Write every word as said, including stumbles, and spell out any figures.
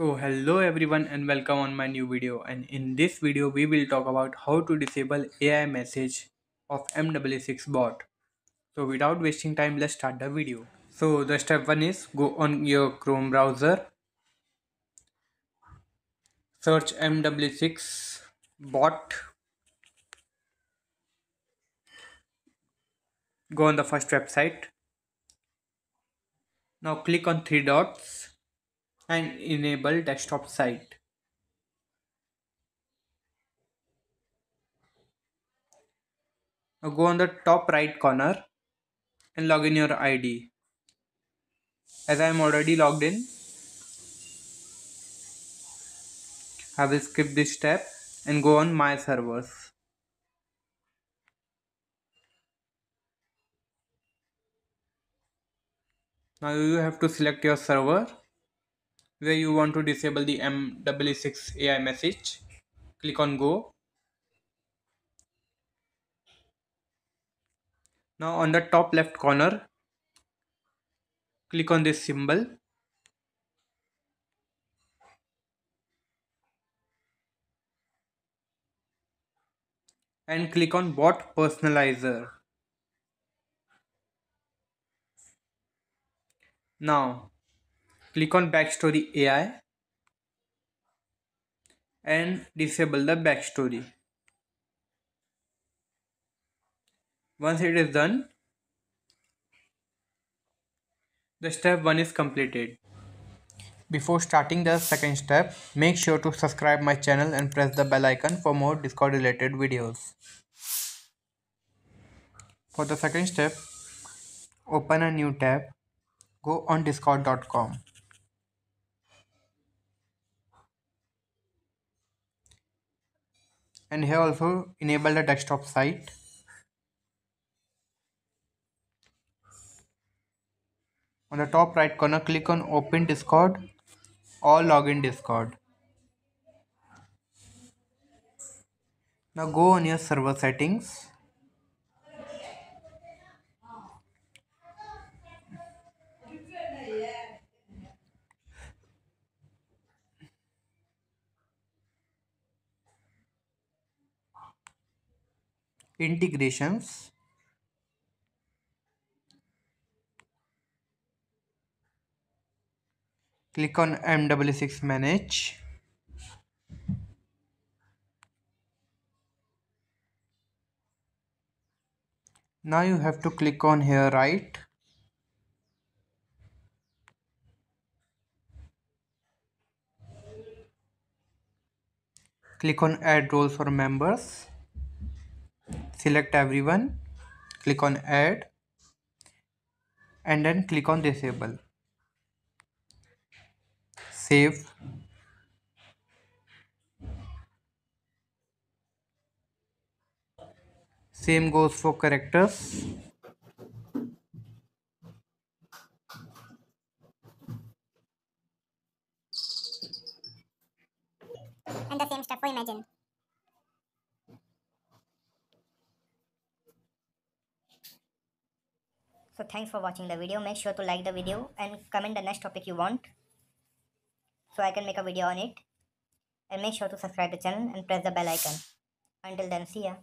So hello everyone and welcome on my new video, and in this video we will talk about how to disable A I message of M E E six bot. So without wasting time, let's start the video. So the step one is go on your Chrome browser, search M E E six bot, go on the first website. Now click on three dots and enable desktop site. Now go on the top right corner and log in your I D. As I am already logged in, I will skip this step and go on my servers. Now you have to select your server where you want to disable the M E E six A I message. Click on go. Now on the top left corner, click on this symbol. And click on bot personalizer. Now click on Backstory A I and disable the backstory. Once it is done, the step one is completed. Before starting the second step, make sure to subscribe my channel and press the bell icon for more Discord related videos. For the second step, open a new tab. Go on discord dot com. And here also enable the desktop site. On the top right corner, click on open Discord or login Discord. Now go on your server settings. Integrations, click on M E E six manage, now you have to click on here right, click on add roles for members. Select everyone, click on add and then click on disable. Save. Same goes for characters. And the same stuff for imagine. So thanks for watching the video. Make sure to like the video and comment the next topic you want so I can make a video on it. And make sure to subscribe the channel and press the bell icon. Until then, see ya.